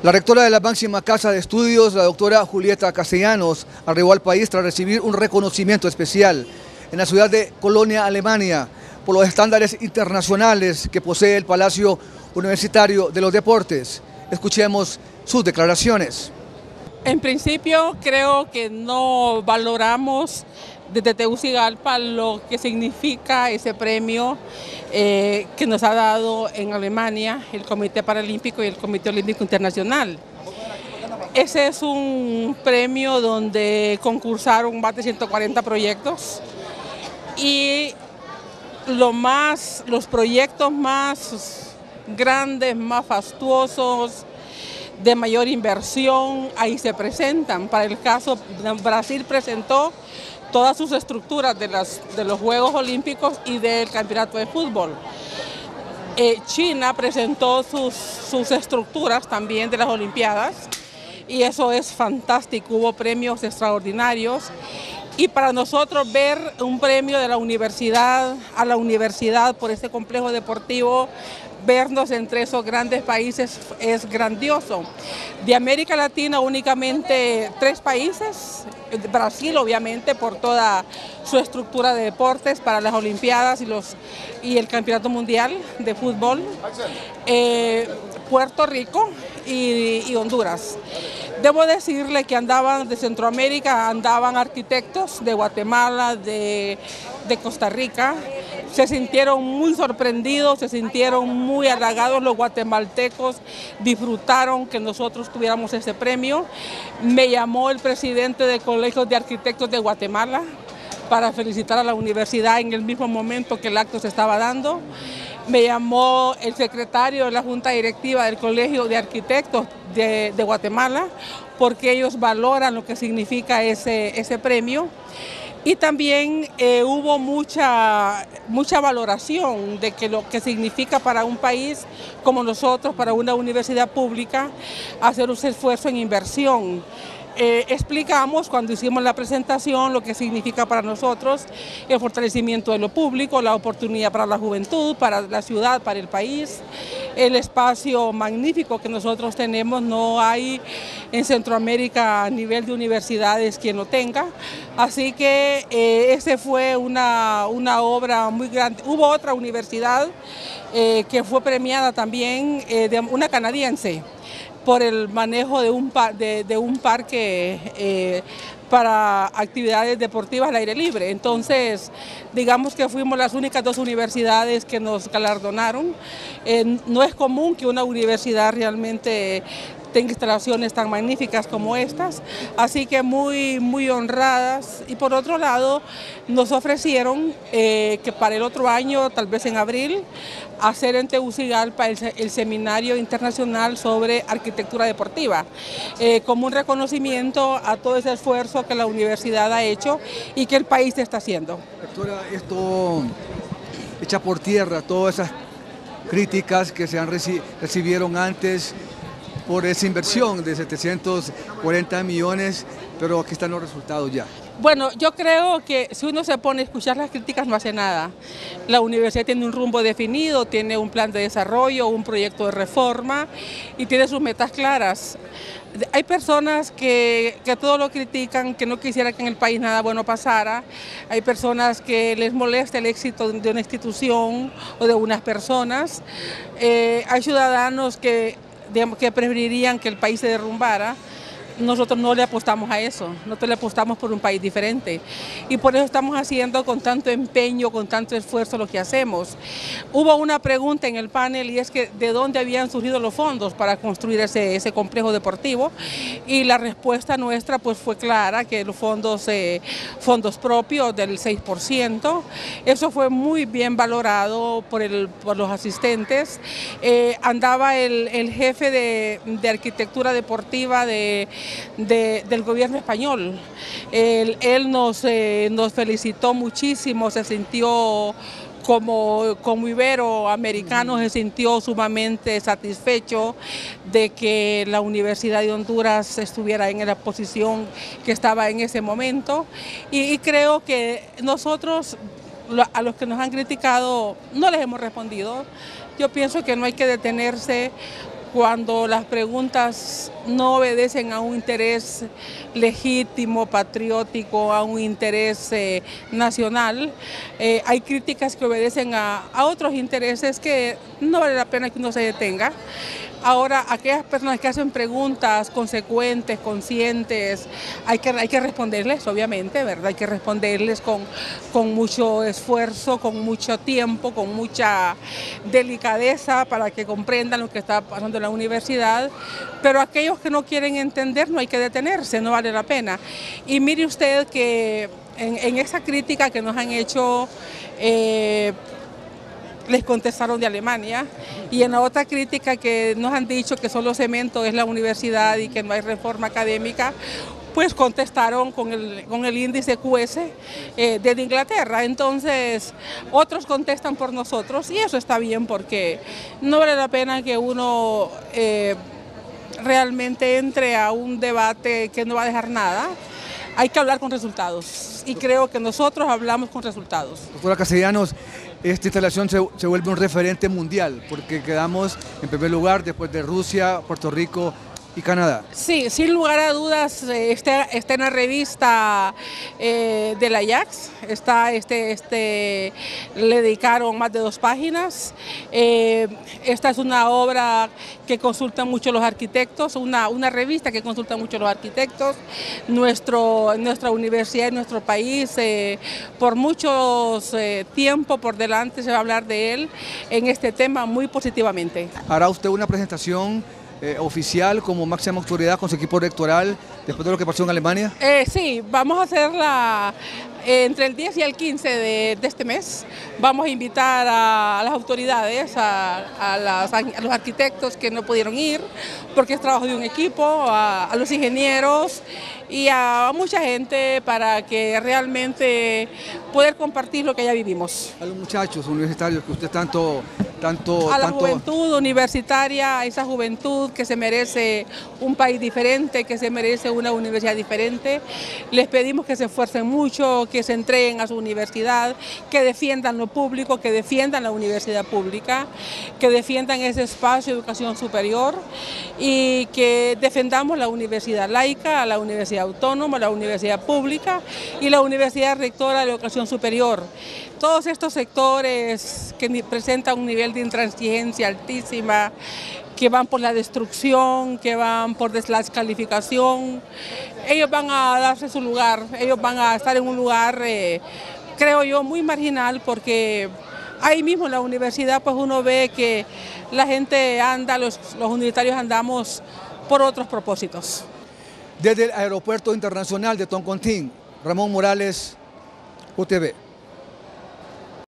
La rectora de la máxima casa de estudios, la doctora Julieta Castellanos, arribó al país tras recibir un reconocimiento especial en la ciudad de Colonia, Alemania, por los estándares internacionales que posee el Palacio Universitario de los Deportes. Escuchemos sus declaraciones. En principio, creo que no valoramos desde Tegucigalpa lo que significa ese premio que nos ha dado en Alemania el Comité Paralímpico y el Comité Olímpico Internacional. Ese es un premio donde concursaron más de 140 proyectos y los proyectos más grandes, más fastuosos, de mayor inversión, ahí se presentan. Para el caso, Brasil presentó todas sus estructuras de los Juegos Olímpicos y del Campeonato de Fútbol. China presentó sus estructuras también de las Olimpiadas y eso es fantástico, hubo premios extraordinarios. Y para nosotros ver un premio de la universidad a la universidad por este complejo deportivo, vernos entre esos grandes países es grandioso. De América Latina únicamente 3 países, Brasil obviamente por toda su estructura de deportes para las Olimpiadas y el Campeonato Mundial de Fútbol, Puerto Rico y Honduras. Debo decirle que andaban de Centroamérica, andaban arquitectos de Guatemala, de Costa Rica. Se sintieron muy sorprendidos, se sintieron muy halagados los guatemaltecos, disfrutaron que nosotros tuviéramos ese premio. Me llamó el presidente del Colegio de Arquitectos de Guatemala para felicitar a la universidad en el mismo momento que el acto se estaba dando. Me llamó el secretario de la Junta Directiva del Colegio de Arquitectos de Guatemala porque ellos valoran lo que significa ese premio. Y también hubo mucha valoración de que lo que significa para un país como nosotros, para una universidad pública, hacer un esfuerzo en inversión. Explicamos cuando hicimos la presentación lo que significa para nosotros el fortalecimiento de lo público, la oportunidad para la juventud, para la ciudad, para el país, el espacio magnífico que nosotros tenemos, no hay en Centroamérica a nivel de universidades quien lo tenga, así que ese fue una obra muy grande. Hubo otra universidad que fue premiada también, de una canadiense, por el manejo de un parque para actividades deportivas al aire libre. Entonces, digamos que fuimos las únicas 2 universidades que nos galardonaron. No es común que una universidad realmente tenga instalaciones tan magníficas como estas, así que muy honradas. Y por otro lado, nos ofrecieron que para el otro año, tal vez en abril, hacer en Tegucigalpa el seminario internacional sobre arquitectura deportiva, como un reconocimiento a todo ese esfuerzo que la universidad ha hecho y que el país está haciendo. Doctora, esto echa por tierra todas esas críticas que se han recibieron antes por esa inversión de 740 millones, pero aquí están los resultados ya. Bueno, yo creo que si uno se pone a escuchar las críticas no hace nada. La universidad tiene un rumbo definido, tiene un plan de desarrollo, un proyecto de reforma y tiene sus metas claras. Hay personas que todo lo critican, que no quisieran que en el país nada bueno pasara. Hay personas que les molesta el éxito de una institución o de unas personas. Hay ciudadanos que preferirían que el país se derrumbara. Nosotros no le apostamos a eso, nosotros le apostamos por un país diferente y por eso estamos haciendo con tanto empeño, con tanto esfuerzo lo que hacemos. Hubo una pregunta en el panel y es que de dónde habían surgido los fondos para construir ese complejo deportivo y la respuesta nuestra pues fue clara, que los fondos propios del 6%, eso fue muy bien valorado por los asistentes. Andaba el jefe de arquitectura deportiva del gobierno español. Él nos felicitó muchísimo, se sintió como iberoamericano, se sintió sumamente satisfecho de que la Universidad de Honduras estuviera en la posición que estaba en ese momento y creo que nosotros a los que nos han criticado no les hemos respondido. Yo pienso que no hay que detenerse cuando las preguntas no obedecen a un interés legítimo, patriótico, a un interés nacional. Hay críticas que obedecen a otros intereses que no vale la pena que uno se detenga. Ahora, aquellas personas que hacen preguntas consecuentes, conscientes, hay que responderles, obviamente, ¿verdad? Hay que responderles con mucho esfuerzo, con mucho tiempo, con mucha delicadeza para que comprendan lo que está pasando en la universidad. Pero aquellos que no quieren entender, no hay que detenerse, no vale la pena. Y mire usted que en esa crítica que nos han hecho, les contestaron de Alemania, y en la otra crítica que nos han dicho que solo cemento es la universidad y que no hay reforma académica, pues contestaron con el índice QS desde Inglaterra. Entonces otros contestan por nosotros y eso está bien, porque no vale la pena que uno realmente entre a un debate que no va a dejar nada. Hay que hablar con resultados, y creo que nosotros hablamos con resultados. Doctora Castellanos, esta instalación se vuelve un referente mundial, porque quedamos en primer lugar después de Rusia, Puerto Rico y Canadá. Sí, sin lugar a dudas, está en la revista de la IACS, le dedicaron más de 2 páginas. Esta es una obra que consultan mucho los arquitectos, una revista que consultan mucho los arquitectos. Nuestra universidad y nuestro país, por mucho tiempo por delante se va a hablar de él en este tema muy positivamente. ¿Hará usted una presentación oficial como máxima autoridad con su equipo electoral después de lo que pasó en Alemania? Sí, vamos a hacerla entre el 10 y el 15 de este mes. Vamos a invitar a las autoridades, a los arquitectos que no pudieron ir, porque es trabajo de un equipo, a los ingenieros y a mucha gente, para que realmente poder compartir lo que ya vivimos. A los muchachos universitarios que usted tanto... juventud universitaria, a esa juventud que se merece un país diferente, que se merece una universidad diferente. Les pedimos que se esfuercen mucho, que se entreguen a su universidad, que defiendan lo público, que defiendan la universidad pública, que defiendan ese espacio de educación superior, y que defendamos la universidad laica, la universidad autónoma, la universidad pública y la universidad rectora de la educación superior. Todos estos sectores que presentan un nivel de intransigencia altísima, que van por la destrucción, que van por la descalificación, ellos van a darse su lugar, ellos van a estar en un lugar, creo yo, muy marginal, porque ahí mismo en la universidad pues uno ve que la gente anda, los universitarios andamos por otros propósitos. Desde el Aeropuerto Internacional de Toncontín, Ramón Morales, UTV.